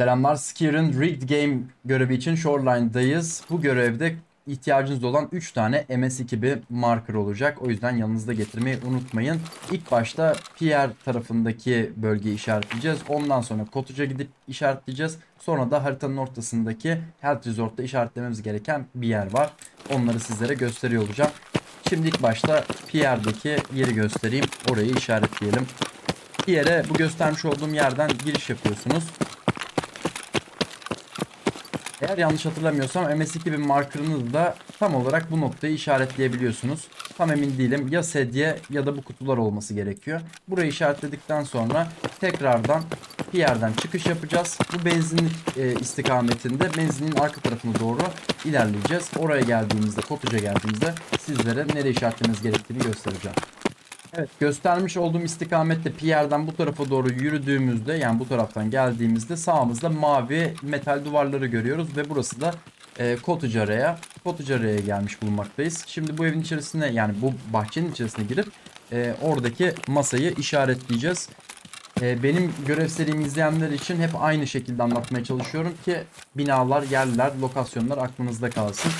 Selamlar. Skier'in Rigged Game görevi için Shoreline'dayız. Bu görevde ihtiyacınız olan 3 tane MS-2000 marker olacak. O yüzden yanınızda getirmeyi unutmayın. İlk başta Pierre tarafındaki bölgeyi işaretleyeceğiz. Ondan sonra Kotuc'a gidip işaretleyeceğiz. Sonra da haritanın ortasındaki Health Resort'ta işaretlememiz gereken bir yer var. Onları sizlere gösteriyor olacağım. Şimdi ilk başta Pierre'deki yeri göstereyim. Orayı işaretleyelim. Pierre'e bu göstermiş olduğum yerden giriş yapıyorsunuz. Eğer yanlış hatırlamıyorsam MS-2000 markerınızı da tam olarak bu noktayı işaretleyebiliyorsunuz. Tam emin değilim. Ya sedye ya da bu kutular olması gerekiyor. Burayı işaretledikten sonra tekrardan bir yerden çıkış yapacağız. Bu benzinlik istikametinde benzinin arka tarafına doğru ilerleyeceğiz. Oraya geldiğimizde, Kotuc'a geldiğimizde sizlere nereye işaretlemeniz gerektiğini göstereceğim. Evet, göstermiş olduğum istikamette Pierre'den bu tarafa doğru yürüdüğümüzde, yani bu taraftan geldiğimizde sağımızda mavi metal duvarları görüyoruz ve burası da Cotucara'ya gelmiş bulunmaktayız. Şimdi bu evin içerisine, yani bu bahçenin içerisine girip oradaki masayı işaretleyeceğiz. Benim görev serimi izleyenler için hep aynı şekilde anlatmaya çalışıyorum ki binalar, yerler, lokasyonlar aklınızda kalsın.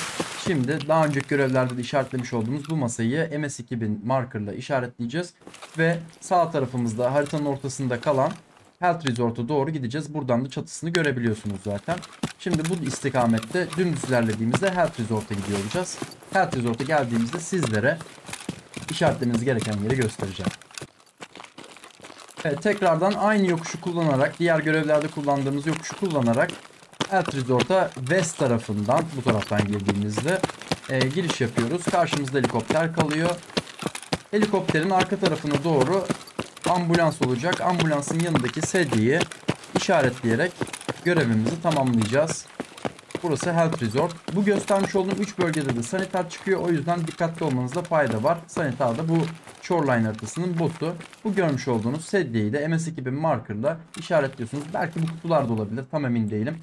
Şimdi daha önceki görevlerde de işaretlemiş olduğumuz bu masayı MS-2000 markerla işaretleyeceğiz. Ve sağ tarafımızda haritanın ortasında kalan Health Resort'a doğru gideceğiz. Buradan da çatısını görebiliyorsunuz zaten. Şimdi bu istikamette dümdüz ilerlediğimizde Health Resort'a gidiyor olacağız. Health Resort'a geldiğimizde sizlere işaretlemeniz gereken yeri göstereceğim. Evet, tekrardan aynı yokuşu kullanarak, diğer görevlerde kullandığımız yokuşu kullanarak Health Resort'a west tarafından, bu taraftan girdiğimizde giriş yapıyoruz. Karşımızda helikopter kalıyor. Helikopterin arka tarafına doğru ambulans olacak. Ambulansın yanındaki sedyeyi işaretleyerek görevimizi tamamlayacağız. Burası Health Resort. Bu göstermiş olduğum 3 bölgede de sanitar çıkıyor. O yüzden dikkatli olmanızda fayda var. Sanitar da bu Shoreline haritasının botu. Bu görmüş olduğunuz sedyeyi de MS-2000 markerla işaretliyorsunuz. Belki bu kutular da olabilir. Tam emin değilim.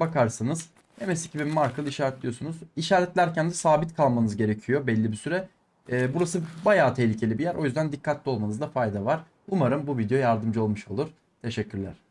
Bakarsınız. MS-2000 markerla işaretliyorsunuz. İşaretlerken de sabit kalmanız gerekiyor belli bir süre. Burası bayağı tehlikeli bir yer. O yüzden dikkatli olmanızda fayda var. Umarım bu video yardımcı olmuş olur. Teşekkürler.